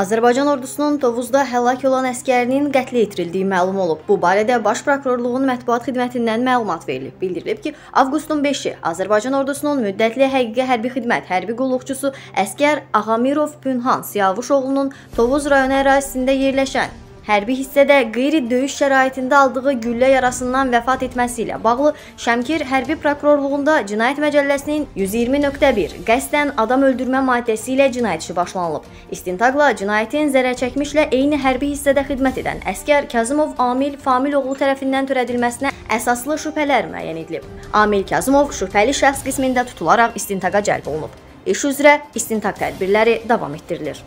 Azərbaycan ordusunun Tovuzda həlak olan əskərinin qətlə yetirildiyi məlum olub. Bu barədə Baş Prokurorluğun mətbuat xidmətindən məlumat verilib. Bildirilib ki, avqustun 5-i Azərbaycan ordusunun müddətli həqiqi hərbi xidmət hərbi qulluqçusu əskər Ağamirov Pünhan Siyavuşoğlunun Tovuz rayonu ərazisində yerləşən hərbi hissədə qeyri-döyüş şəraitində aldığı güllə yarasından vəfat etməsi ilə bağlı Şəmkir Hərbi Prokurorluğunda Cinayət Məcəlləsinin 120.1 qəsdən adam öldürmə maddəsi ilə cinayət işi başlanılıb. İstintaqla cinayətin zərərçəkmişlə eyni hərbi hissədə xidmət edən əskər Kazımov Amil Familov tərəfindən törədilməsinə əsaslı şübhələr müəyyən edilib. Amil Kazımov şübhəli şəxs qismində tutularaq istintaqa cəlb olunub. İş üzrə istintaq tədbirləri davam etdirilir.